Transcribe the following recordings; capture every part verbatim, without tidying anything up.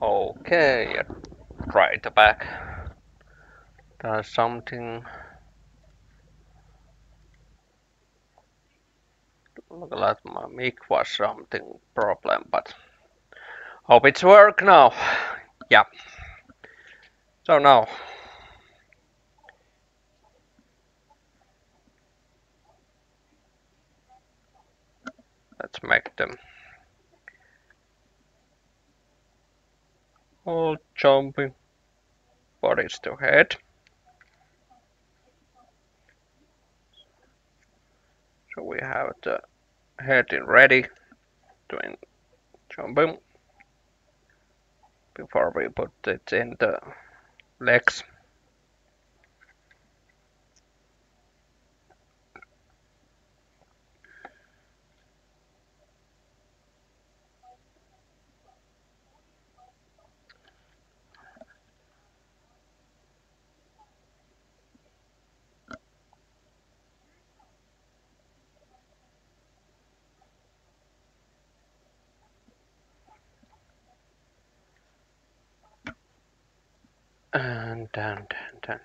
Okay, at right back, there's something look like my mic was something problem, but hope it's work now. Yeah. So now let's make them all jumping bodies to head. So we have the head in ready doing jumping before we put it in the legs. And and and and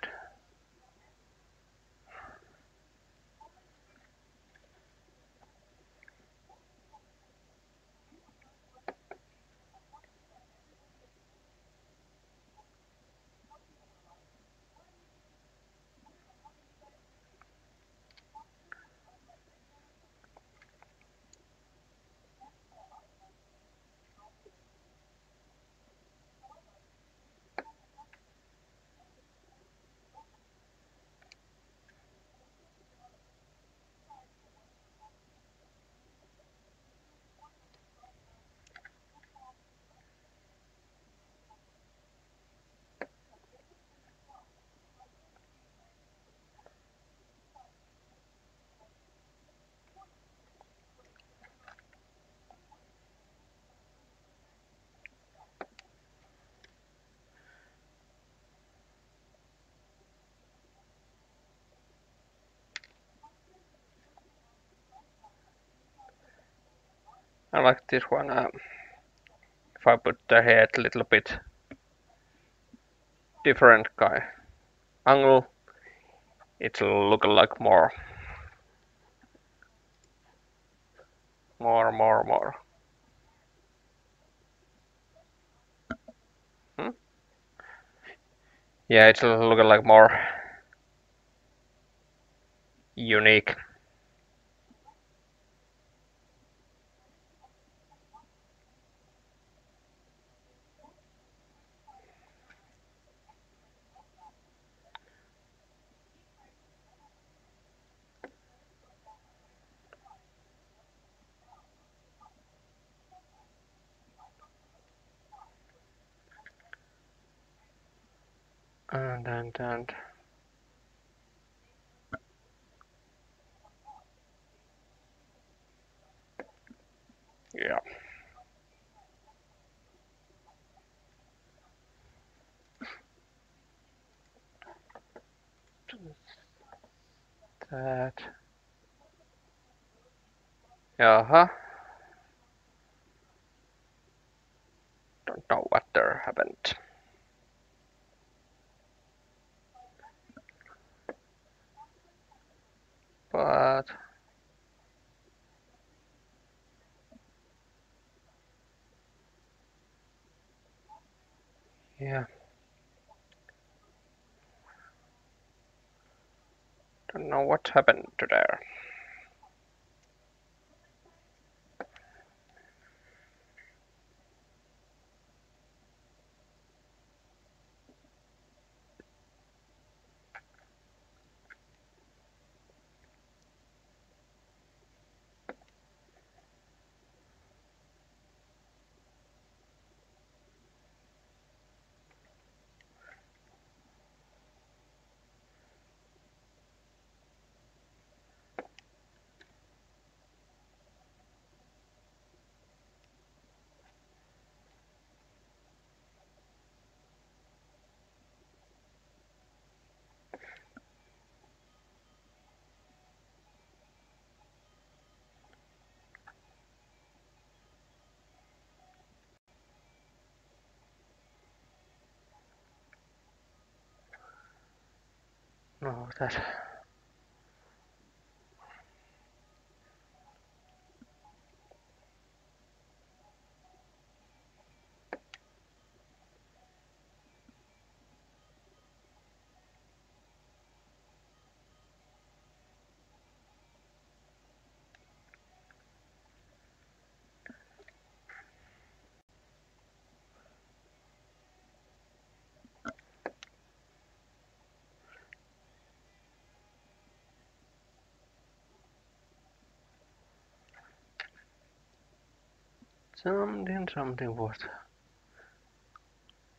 I like this one, uh, if I put the head a little bit different kind of angle, it'll look like more, more, more, more. Hmm? Yeah, it'll look like more unique. And and and yeah. That. Uh-huh. Don't know what there happened. But yeah, don't know what happened to there. No me gustas. Something, something worse.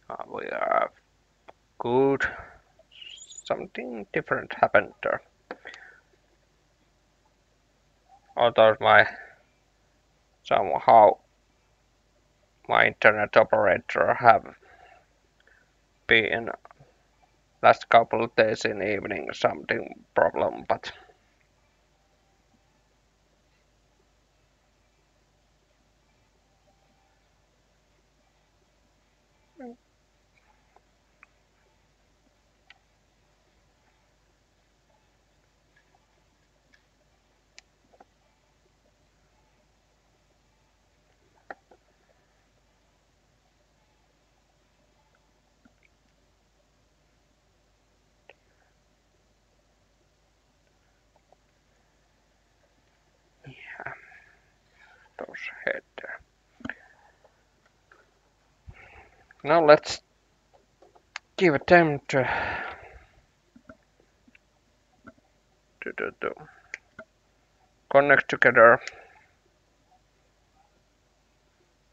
Ah, oh, we are good. Something different happened there. Although my somehow my internet operator have been last couple of days in evening something problem, but. Head there. Now let's give a time to do, do, do. Connect together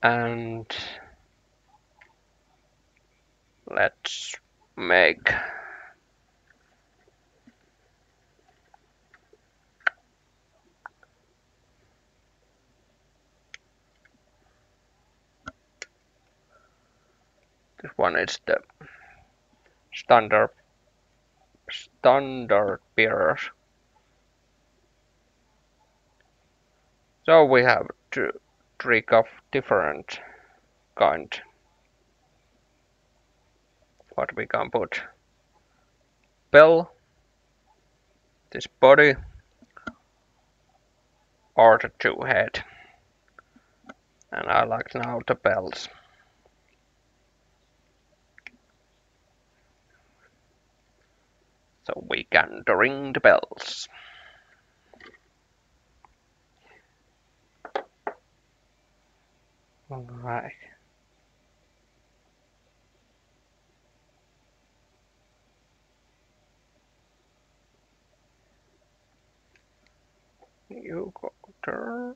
and let's make this one is the standard standard bearers. So we have two three of different kind what we can put. Bell, this body, or the two head. And I like now the bells. So we can ring the bells. All right. You go there.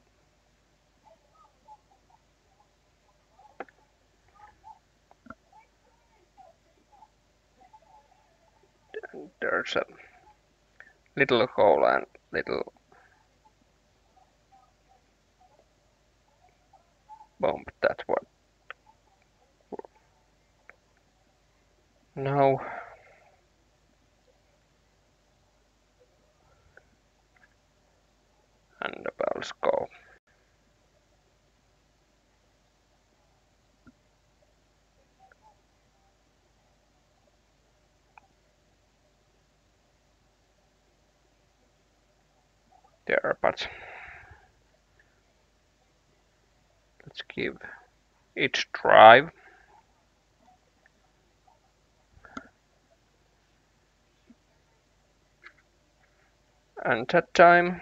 There's a little hole and little bump. That's what. Now and the bells go. There, but let's give each drive. And that time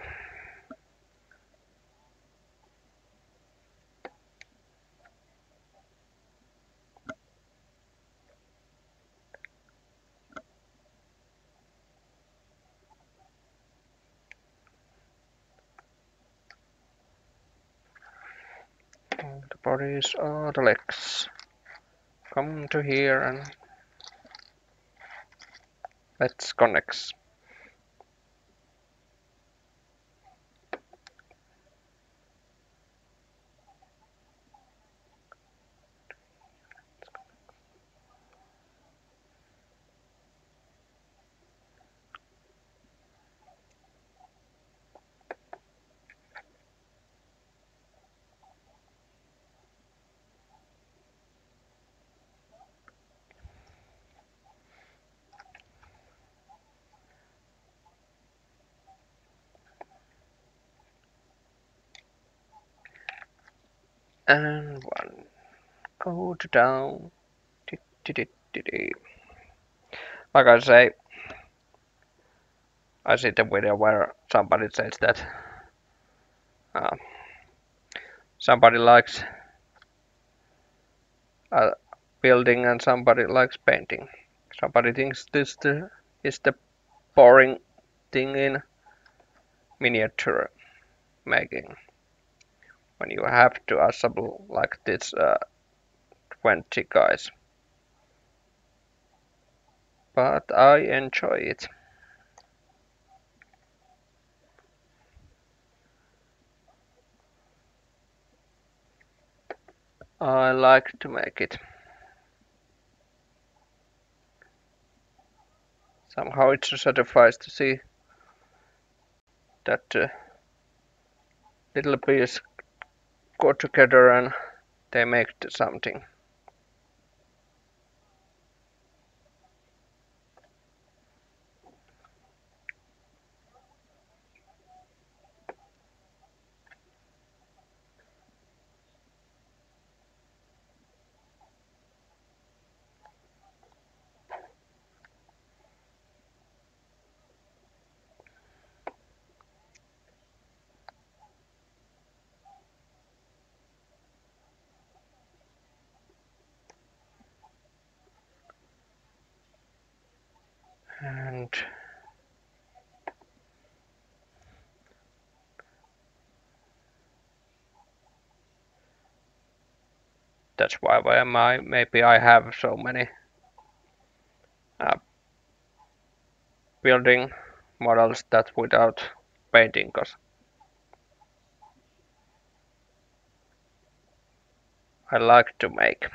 the bodies are the legs. Come to here and let's connect. and one. Go to town. Like I say, I see the video where somebody says that uh, somebody likes uh, building and somebody likes painting. Somebody thinks this the, is the boring thing in miniature making, when you have to assemble like this uh, twenty guys. But I enjoy it. I like to make it. Somehow it's a satisfying to see that uh, little pieces go together and they make something. And that's why why am I maybe I have so many uh, building models that without painting, because I like to make.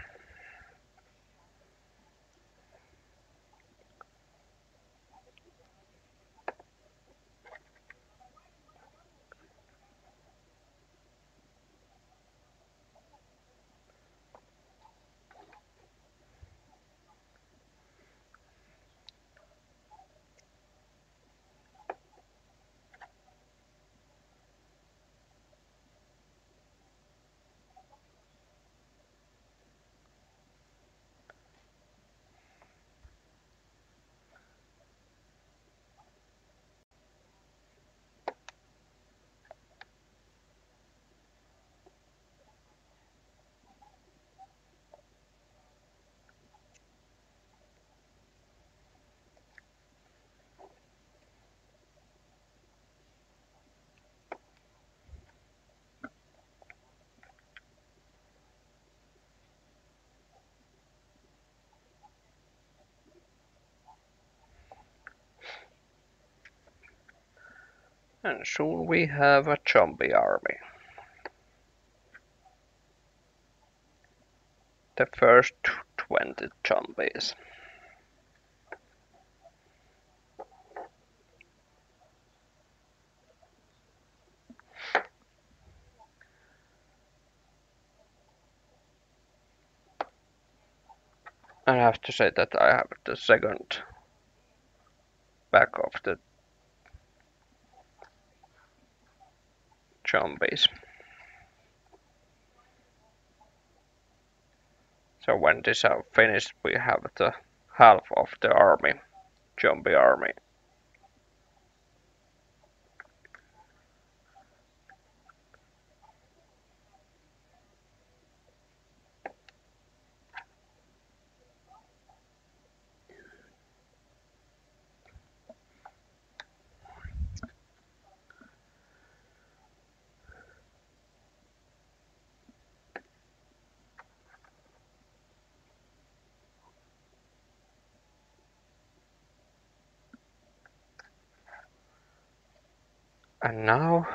And soon we have a zombie army. The first twenty zombies. I have to say that I have the second back of the zombies. So when this are finished, we have the half of the army, zombie army. And now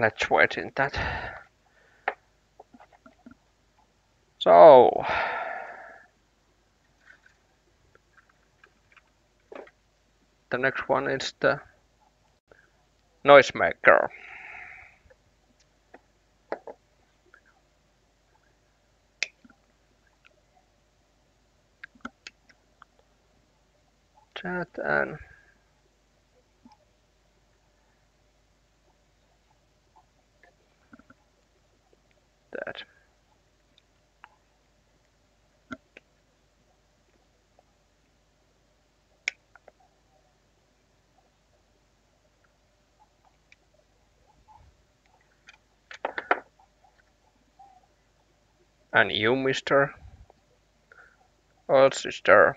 let's wait in that. So the next one is the noisemaker. That and that. And you, mister, or sister,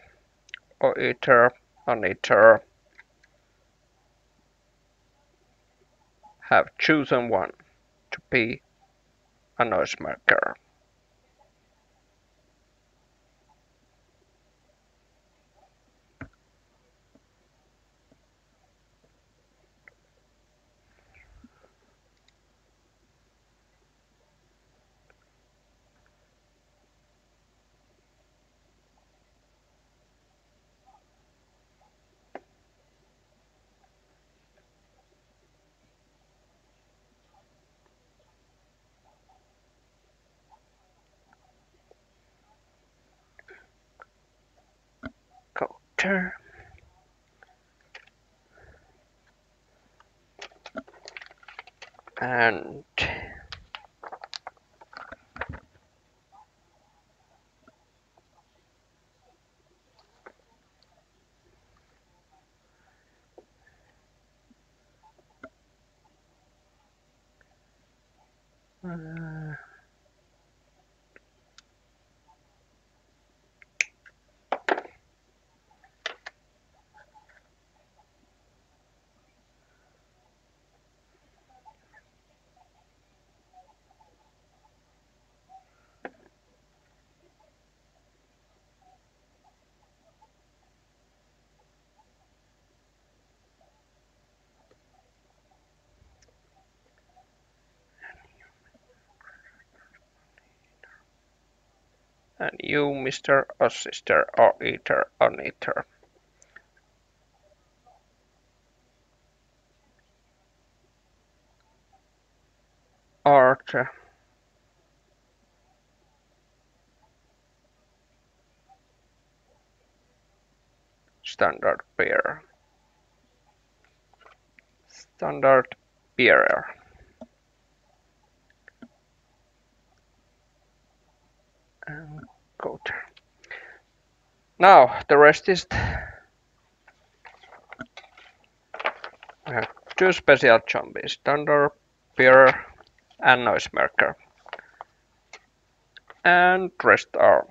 or eater, on eater, have chosen one to be a noisemaker. Sure. And uh, And you, mister, or sister, or eater, or knitter, are the standard bearer. Standard bearer. And code. Now the rest is we have two special zombies, Thunder Bearer and Noisemaker, and rest are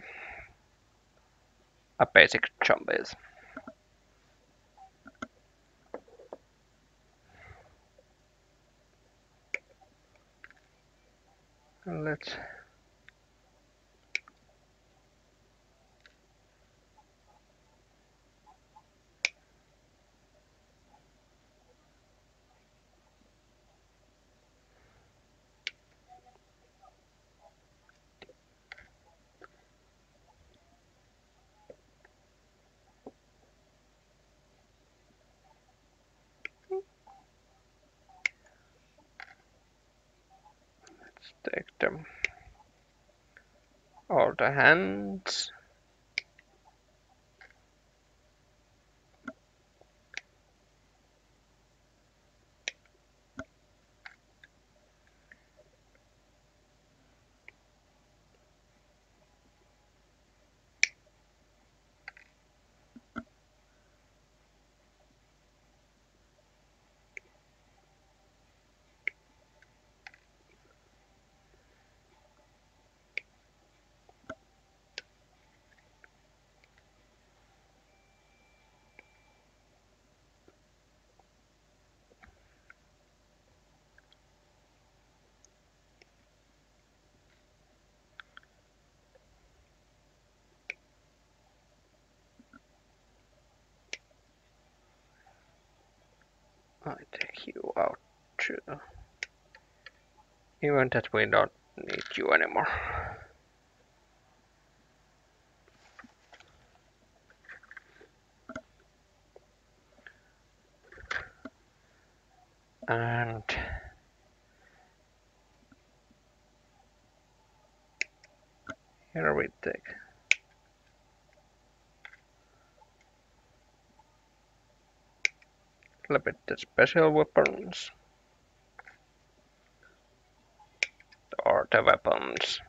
a basic zombies. Let's take them all the hands I take you out to even that we don't need you anymore. And here we take a little bit the special weapons or the weapons.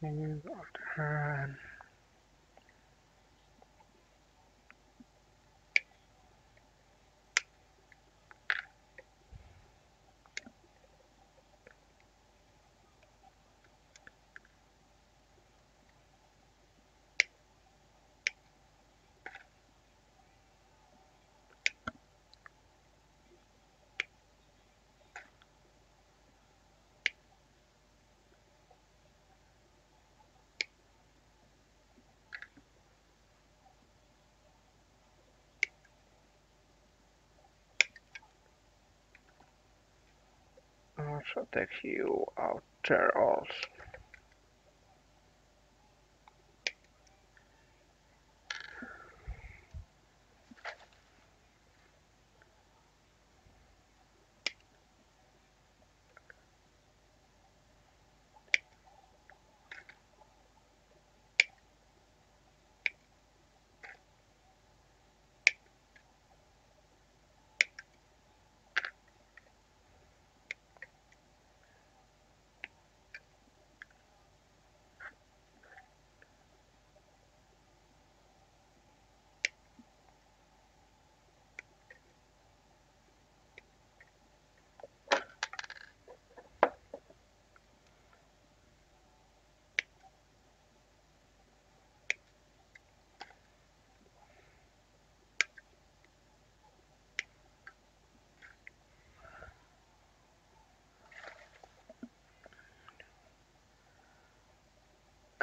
Then you got her. So take you out there also.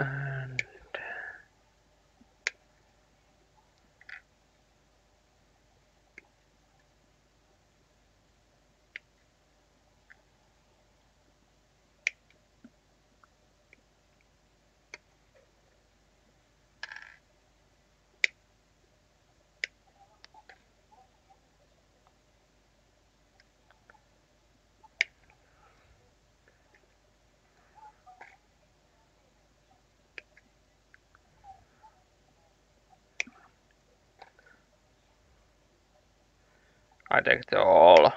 And I take the all,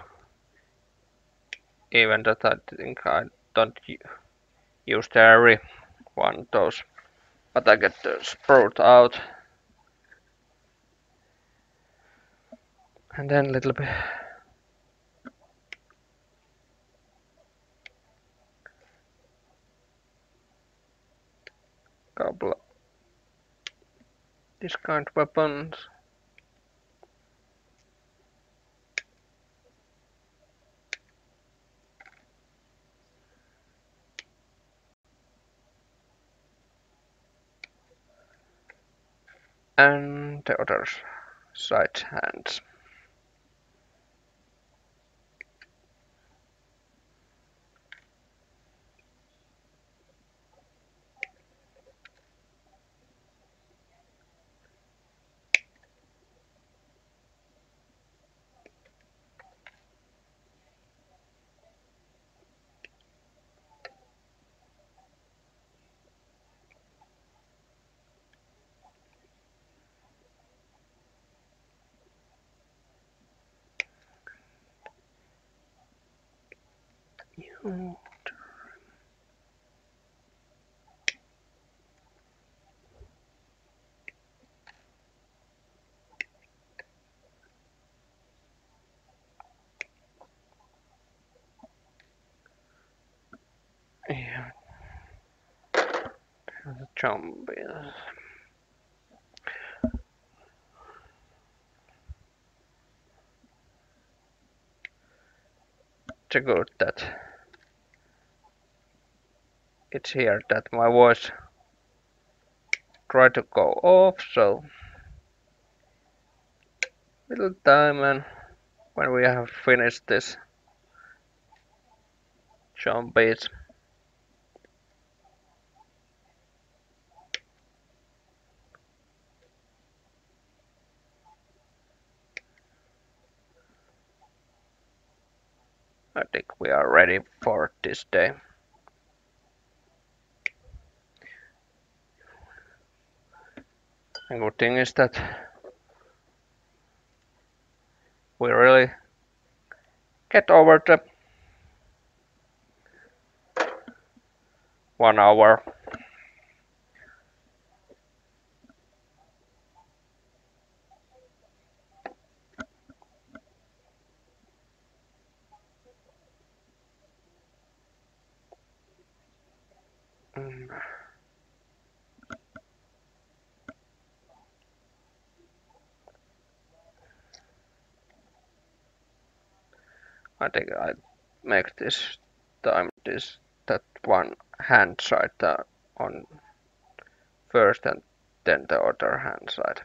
even that I think I don't use the every one of those, but I get the sprout out, and then a little bit couple of these kind of weapons. And the other side hands. Mm-hmm. Yeah, there's a jump. check out that it's here that my voice try to go off, so little time, and when we have finished this zombies, I think we are ready for this day. And good thing is that we really get over the one hour. Mm. I think I make this time this that one hand side uh, on first and then the other hand side.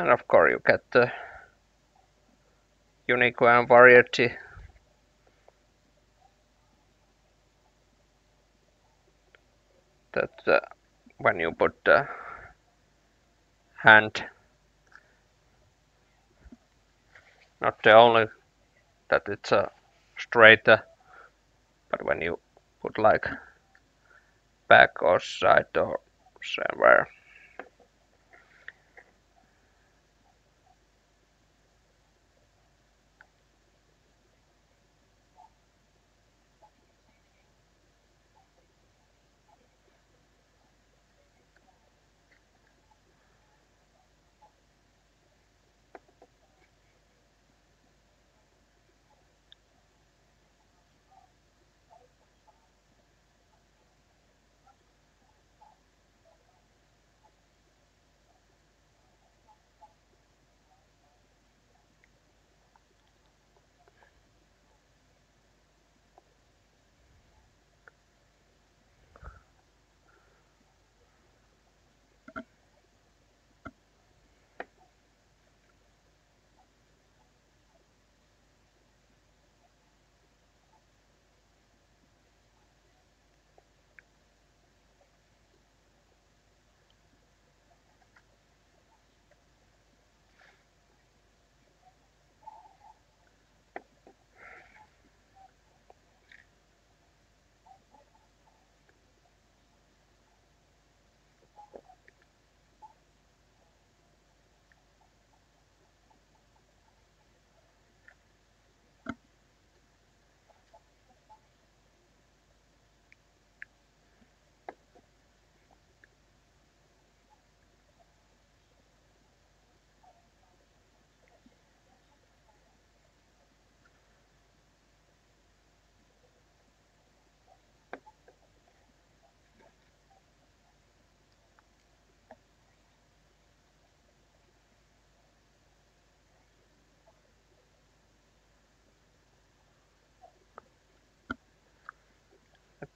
And of course you get the unique and variety that uh, when you put the hand, not the only that it's a uh, straight, uh, but when you put like back or side or somewhere.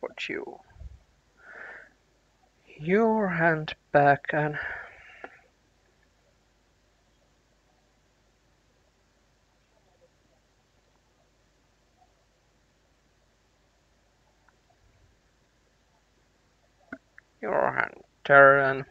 Put you your hand back and You're Hunterian.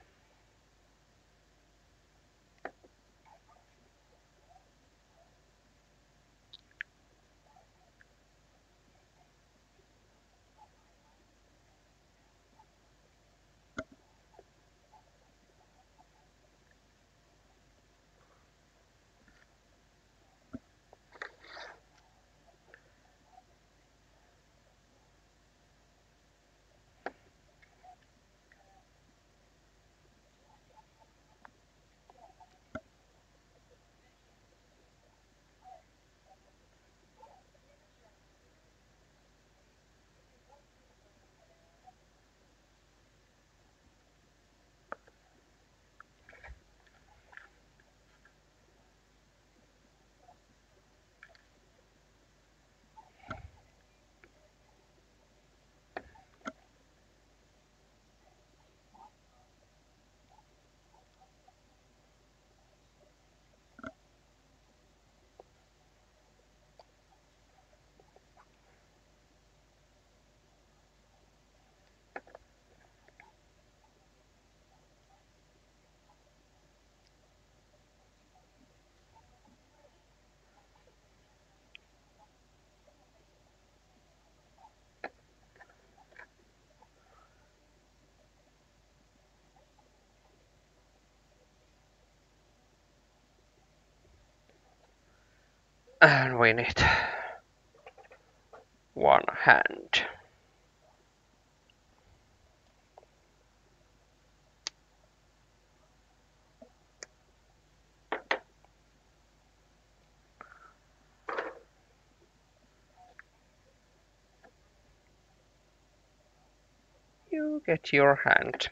And we need one hand. You get your hand.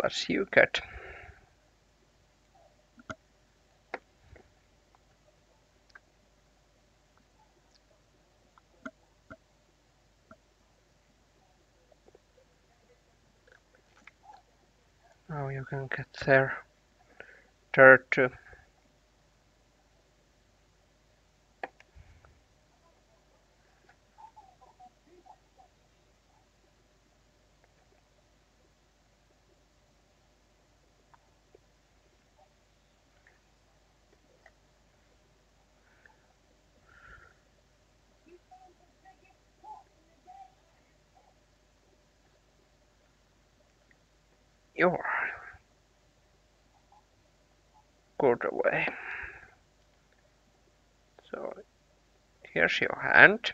Plus you get now you can get there there too. Your quarter way. So here's your hand.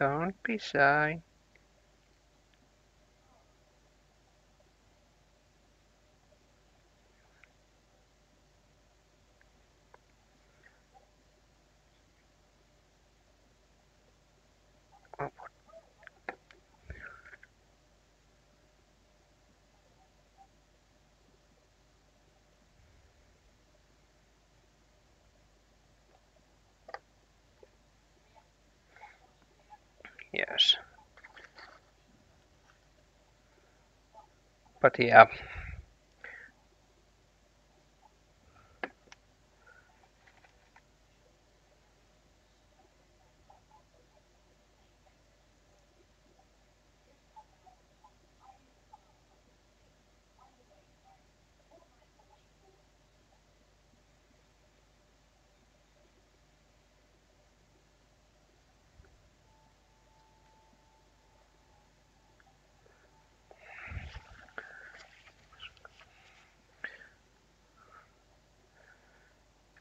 Don't be shy. Yes, but yeah,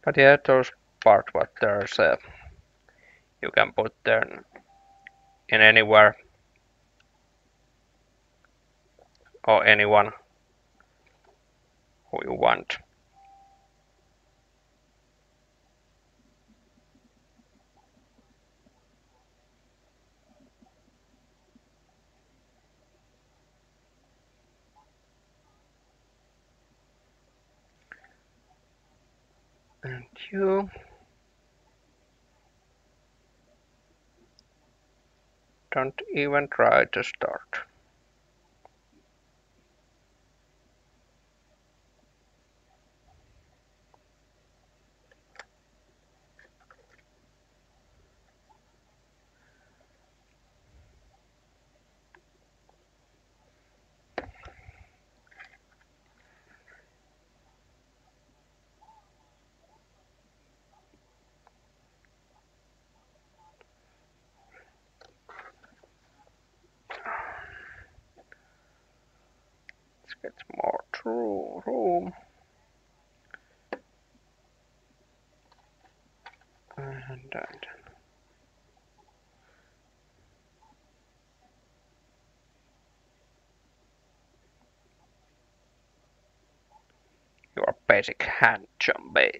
But yeah, those part, but there's a, you can put them in anywhere or anyone who you want. And you don't even try to start. Get more true room and that. Your basic hand zombie.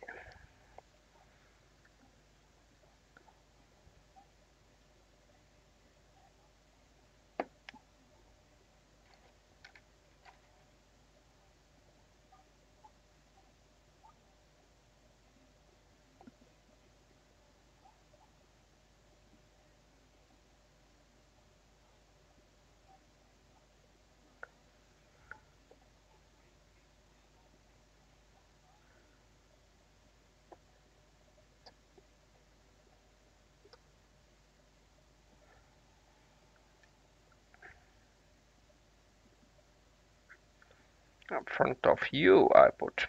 In front of you, I put.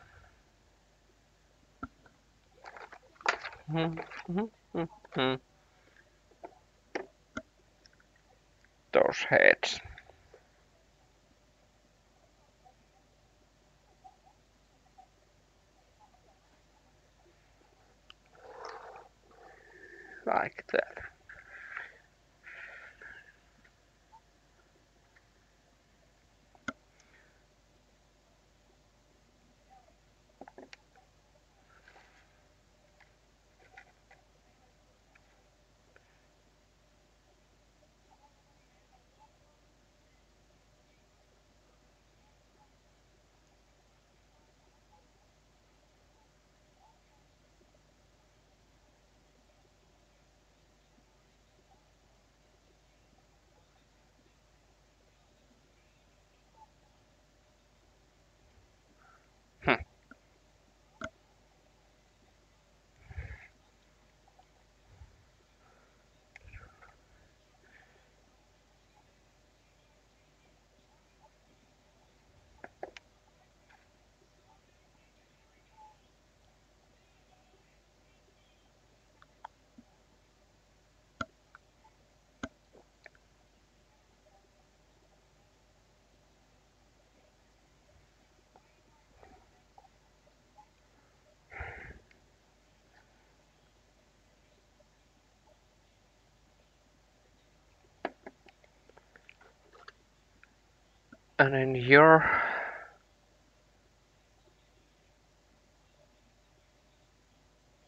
Mm-hmm, mm-hmm. Those heads. Like that. And in your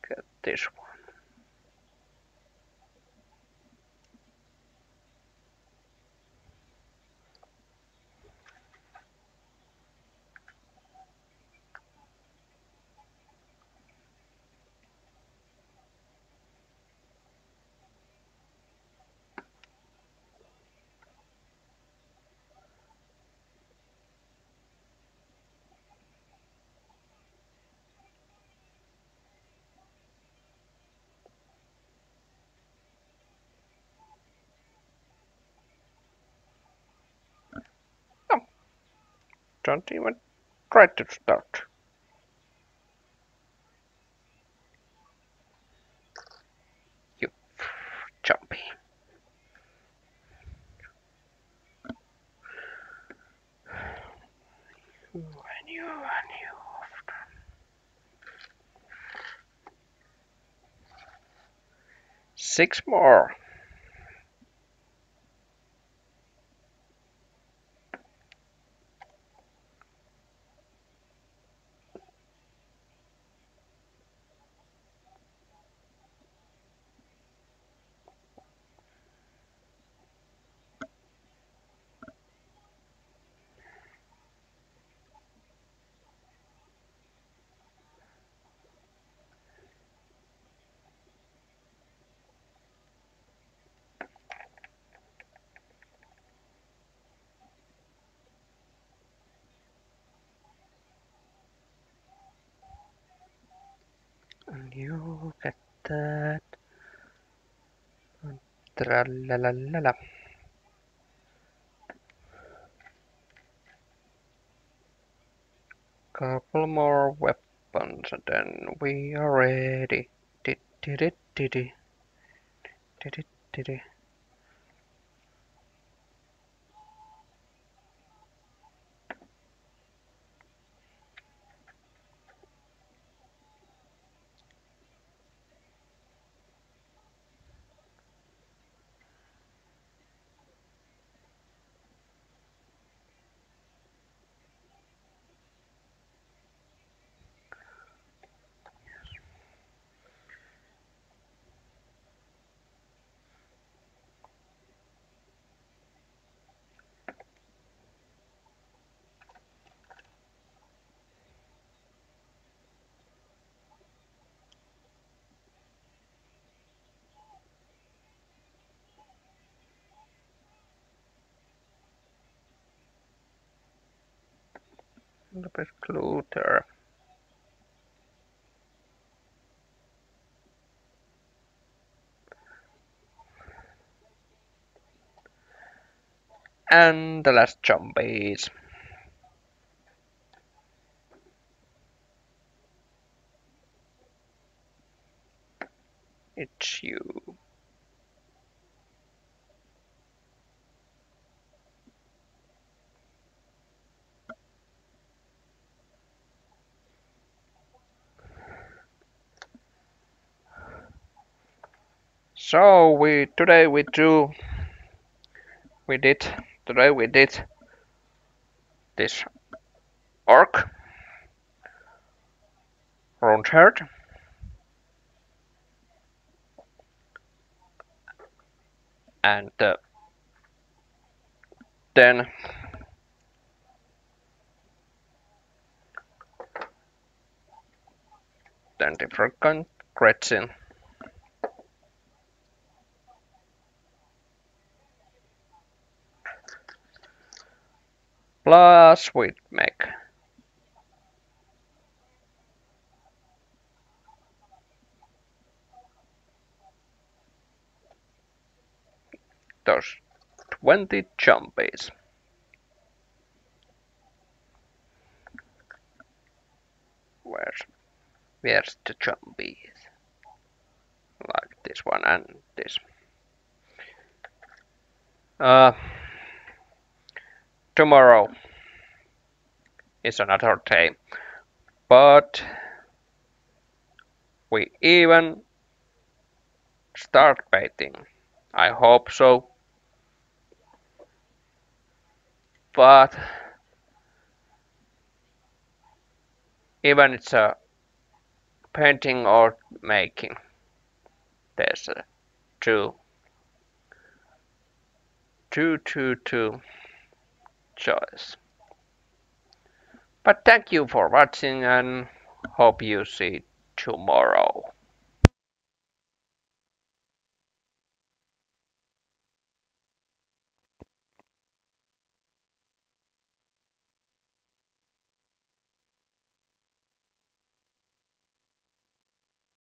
get this one. Don't even try to start. You jumpy. You and you and you often. six more. You get that. Tra la la la la. Couple more weapons and then we are ready. Did did it did it did it did it. A little bit closer. And the last zombies. It's you. So we today we do we did today we did this orc round herd and uh, then then the freaking cretin. Plus we make those twenty zombies. Where's where's the zombies? Like this one and this. Uh Tomorrow is another day, but we even start baiting. I hope so, but even it's a painting or making, there's a two, two, two, two. Choice. But thank you for watching and hope you see tomorrow.